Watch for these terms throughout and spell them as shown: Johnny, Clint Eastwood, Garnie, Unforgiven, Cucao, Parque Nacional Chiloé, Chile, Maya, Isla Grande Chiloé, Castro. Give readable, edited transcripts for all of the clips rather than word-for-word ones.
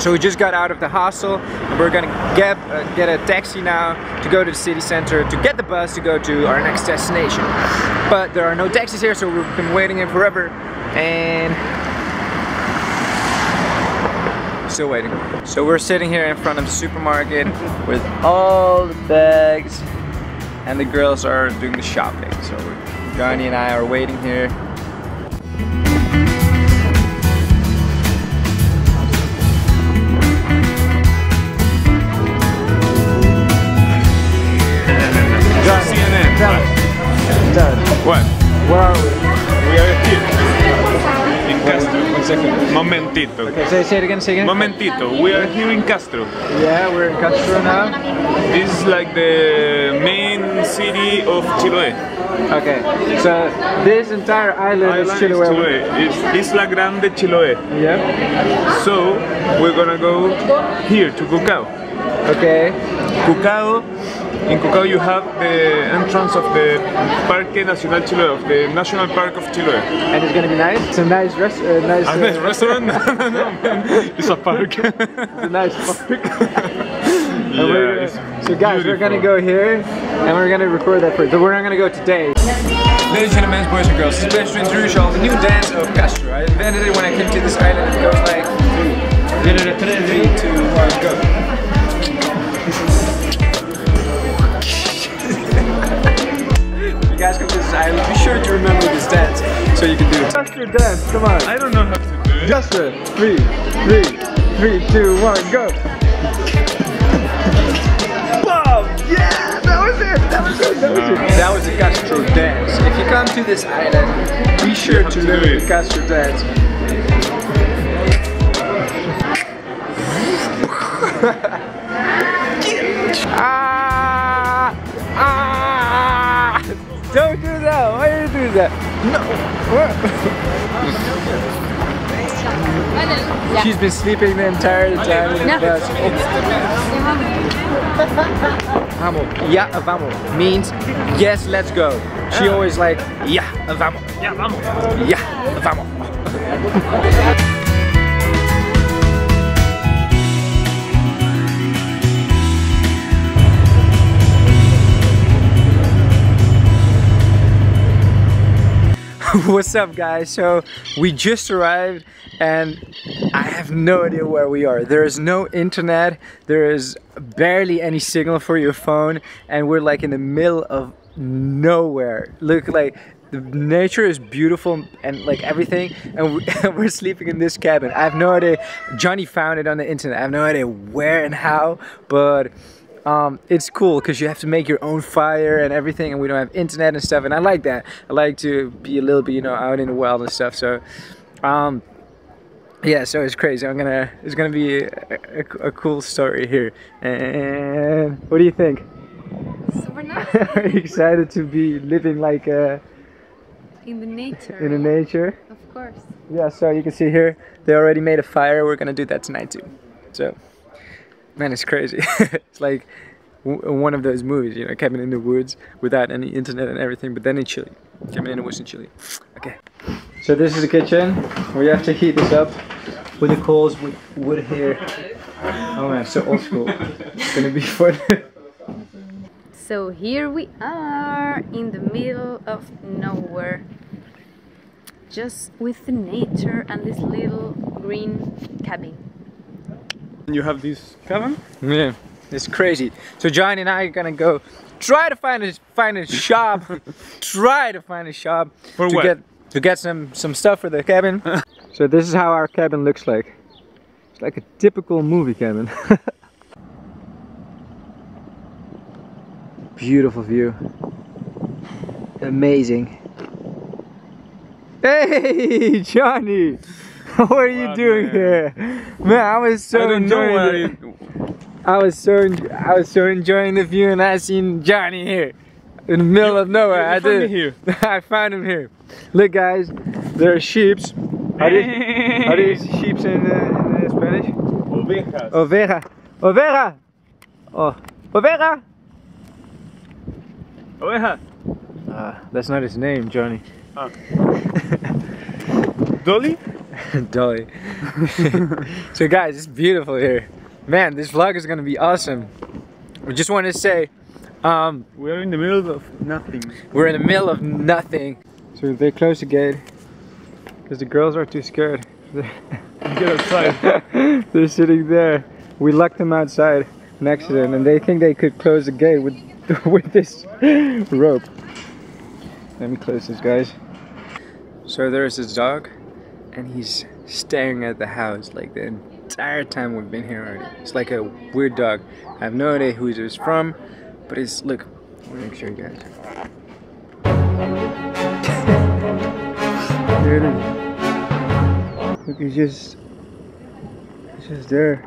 So we just got out of the hostel and we're gonna get a taxi now to go to the city center to get the bus to go to our next destination. But there are no taxis here, so we've been waiting in forever and still waiting. So we're sitting here in front of the supermarket with all the bags and the girls are doing the shopping. So Garnie and I are waiting here. What? Where are we? We are here. In Castro. One second. Momentito. Okay, say it again. Momentito. We are here in Castro. Yeah, we're in Castro now. This is like the main city of Chiloé. Okay, so this entire island is Chiloé. It's Isla Grande Chiloé. Yep. So, we're gonna go here to Cucao. Okay. Cucao. In Cucao you have the entrance of the Parque Nacional Chiloé, of the National Park of Chiloé. And it's gonna be nice. It's a nice restaurant. Nice restaurant? No, man. It's a park. It's a nice park. So guys, beautiful. We're gonna go here and we're gonna record that for you. But we're not gonna go today. Ladies and gentlemen, boys and girls, it's a pleasure to introduce y'all the new dance of Castro. I invented it when I came to this island. It goes like 3, 2, 1, go. You guys come to this island, be sure to remember this dance so you can do it. Just your dance, come on. I don't know how to do it. Just it. 3, 2, 1, go. Boom! Yeah! That was it. That was the Castro dance. If you come to this island, be sure to learn the Castro dance. Don't do that! Why do you do that? No! What? She's been sleeping the entire time in the bus. Vamos. Ya vamos means yes, let's go. She always like ya vamos. Ya vamos. Ya vamos. What's up guys, so we just arrived and I have no idea where we are. There is no internet, there is barely any signal for your phone and we're like in the middle of nowhere. Look, like the nature is beautiful and like everything and we're sleeping in this cabin. I have no idea. Johnny found it on the internet. I have no idea where and how, but it's cool because you have to make your own fire and everything, and we don't have internet and stuff, and I like that. I like to be a little bit, you know, out in the wild and stuff. So yeah, so it's crazy. It's gonna be a cool story here. And what do you think? Super nice. Are you excited to be living like in the nature? In the nature, of course. Yeah, so you can see here they already made a fire. We're gonna do that tonight too. So man, it's crazy. It's like one of those movies, you know, cabin in the woods without any internet and everything, but then in Chile. Cabin in the woods in Chile. Okay. So this is the kitchen. We have to heat this up with the coals, with wood here. Oh man, so old school. It's gonna be fun. So here we are in the middle of nowhere. Just with the nature and this little green cabin. You have this cabin? Yeah, it's crazy. So John and I are gonna go try to find a shop. Try to find a shop for to get some stuff for the cabin. So this is how our cabin looks like. It's like a typical movie cabin. Beautiful view. Amazing. Hey Johnny! What are you doing here? Man, I was so enjoying the view and I seen Johnny here. In the middle of nowhere. I did here. I found him here. Look guys, there are sheep. Are these sheep in Spanish? Ovejas. Oveja. Oveja. Oh. Oveja. Oveja. That's not his name, Johnny. Dolly? Dolly. So guys, it's beautiful here. Man, this vlog is gonna be awesome. We just want to say, we're in the middle of nothing. We're in the middle of nothing. So they closed the gate because the girls are too scared. Get outside. They're sitting there. We locked them outside, an accident, and they think they could close the gate with this rope. Let me close this, guys. So there's this dog, and he's staring at the house like the entire time we've been here already. It's like a weird dog. I have no idea who it was from, but it's, look, I'll make sure you guys. There it is. Look, he's just there.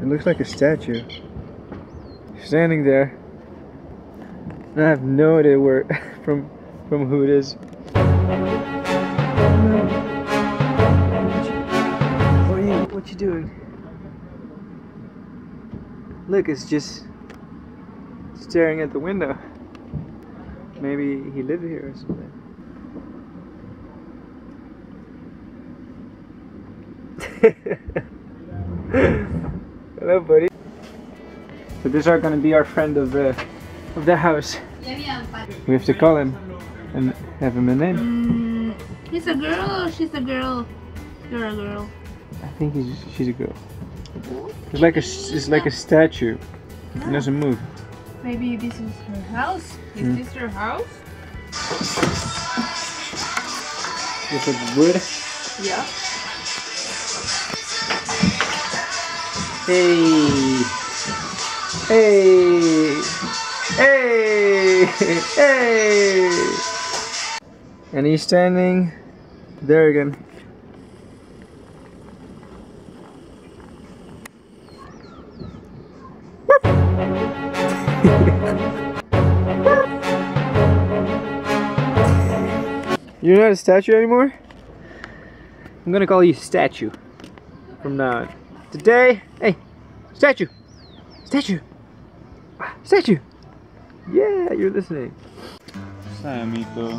It looks like a statue. He's standing there. And I have no idea where from who it is. What you doing? Look, it's just staring at the window. Maybe he lived here or something. Hello, buddy. So these are gonna be our friend of the house. We have to call him and have him a name. He's a girl or she's a girl? You're a girl. I think she's a girl. It's like a statue. Yeah. It doesn't move. Maybe this is her house. Is this her house? Is it wood? Yeah. Hey! Hey! Hey! Hey! And he's standing there again. You're not a statue anymore? I'm gonna call you Statue from now on. Today, hey, Statue! Statue! Statue! Yeah, you're listening. Sorry, amigo.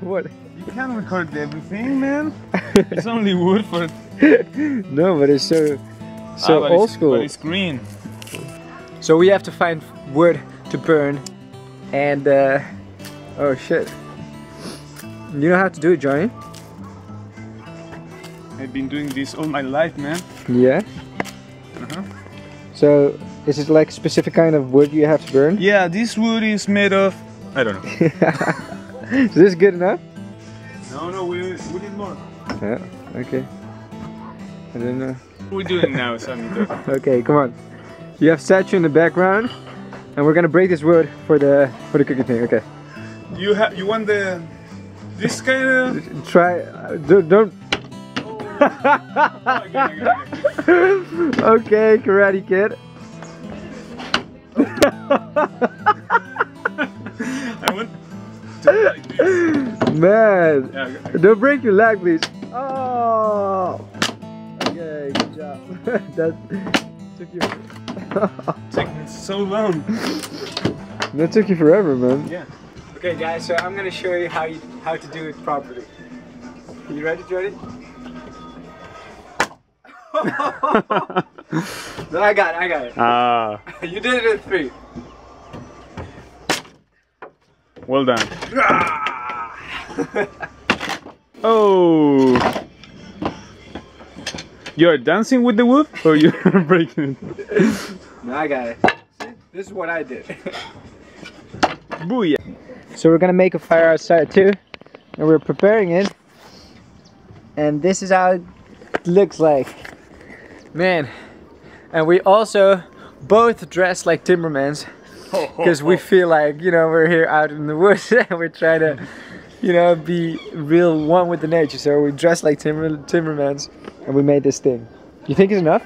What? You can't record everything, man. It's only wood for... No, but it's so but old school. But it's green. So we have to find wood to burn and... oh shit. You know how to do it, Johnny? I've been doing this all my life, man. Yeah? Uh-huh. So, is it like a specific kind of wood you have to burn? Yeah, this wood is made of... I don't know. Is this good enough? No, we need more. Yeah, okay. I don't know. We're doing now, something. Okay, come on. You have statue in the background, and we're gonna break this wood for the cooking thing, okay. You want the... This kind of... Try... don't... Oh. Okay, Karate Kid. I want to like this. Man, yeah, okay. Don't break your leg, please. Oh! Okay, good job. That took you... It's so long. That took you forever, man. Yeah. Okay guys, so I'm gonna show you how to do it properly. You ready, Jody? No, I got it. Ah. You did it in 3. Well done. Oh. You're dancing with the wood or you're breaking it? No, I got it. See? This is what I did. Booyah. So we're gonna make a fire outside too, and we're preparing it, and this is how it looks like, man. And we also both dressed like Timbermans because we feel like, you know, we're here out in the woods and we're trying to, you know, be real one with the nature. So we dressed like Timbermans and we made this thing. You think it's enough?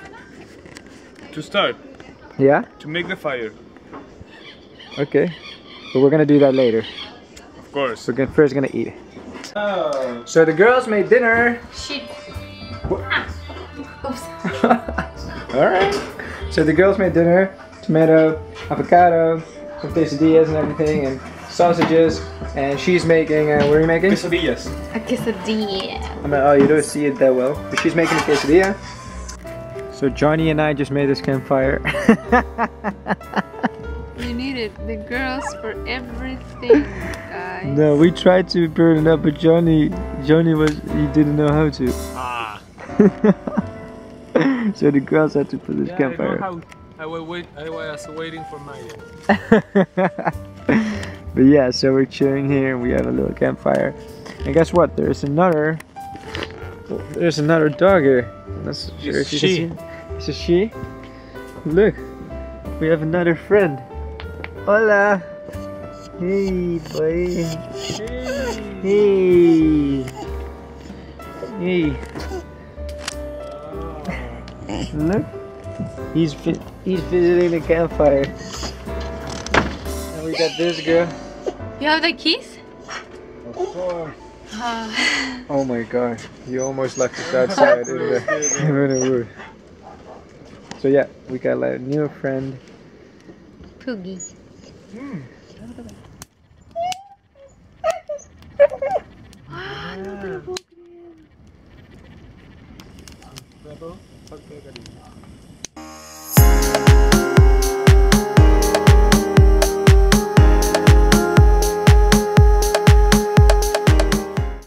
To start. Yeah? To make the fire. Okay. But we're gonna do that later. Of course. We're first gonna eat. Oh. So the girls made dinner. Shit. Alright. So the girls made dinner. Tomato, avocado, some quesadillas and everything. And sausages, and she's making, what are you making? Quesadillas. A quesadilla. I mean, oh, you don't see it that well, but she's making a quesadilla. So Johnny and I just made this campfire. We needed the girls for everything, guys. No, we tried to burn it up, but Johnny didn't know how to. Ah. So the girls had to put this campfire. I was waiting for Maya. But yeah, so we're chilling here and we have a little campfire. And guess what? There's another dog here. I'm not sure if you can see it. It's a she. Look, we have another friend. Hola. Hey, boy. Hey. Hey. Look, he's visiting the campfire. And we got this girl. You have the keys? Of course. Oh my god, you almost left us outside in the wood. So yeah, we got like a new friend. Poogie. Mm. Yeah.